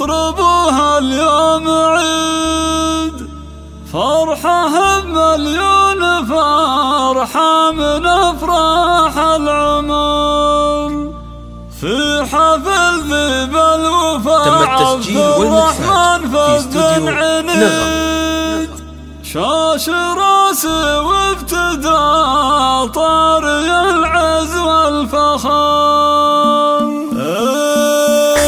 واطربوها اليوم عيد، فرحة بمليون فرحة من أفراح العمر، في حفل ذي بالوفاء تم التسجيل والمكساج في استوديو نغم. شاش راسي وابتداء طاري العز والفخار.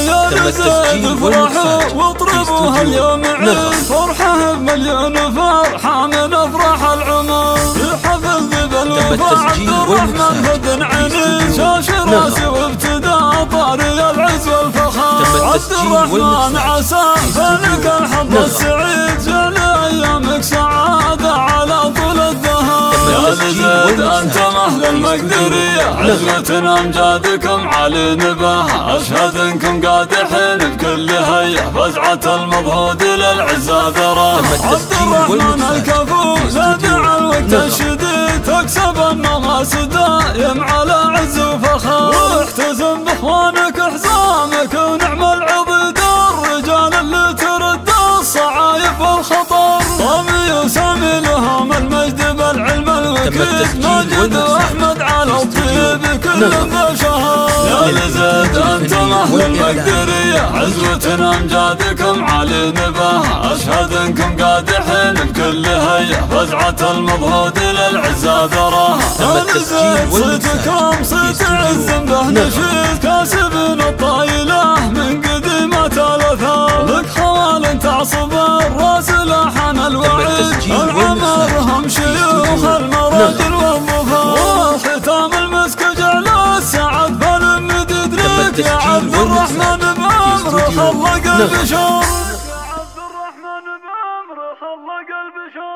يا نزاد فرحوا واطربوها اليوم عيد، فرحة بمليون فرحة من أفراح العمر، في حفل ذي بالوفاء عبد الرحمن فد عيني، شاش راسي وابتداء طاري العز والفخار. عبد الرحمن عساه فلك الحظ السعيد، جعل أيامك سعادة على طول الدهر. يا نزاد أنت مهل المقدرية، عزوة أمجادكم علي نباها، أشهد إنكم قادحين بكل هيا، فزعة المضهود للعزة ذراها. عبد الرحمن الكفو زادع الوقت الشديد، تكسب النغاس دايم على عز وفخار، واحتزم بإخوانك حزامك ونعم العضيد، الرجال اللي ترد الصعايب والخطر. طامي وسامي لهم المجد بالعلم الوكيد، ماجد وأحمد على الطيب كل ذا شهر. يا لزاد أنت مهل المقدرية، عزوة أمجادكم علي نباها، أشهد إنكم قادحين بكل هيا، فزعة المضهود للعزة ذراها. يا لزاد صيتكم صيت عز به نشيد، كاسبين الطايلة من قديمة الأثار، لك خوال تعصب الراس لحن الوعيد، العمرهم شيوخ المراد والظفار، والختام المسك جعل السعد بالمديد لك، يا عبد الرحمن بأمر خلق البشر.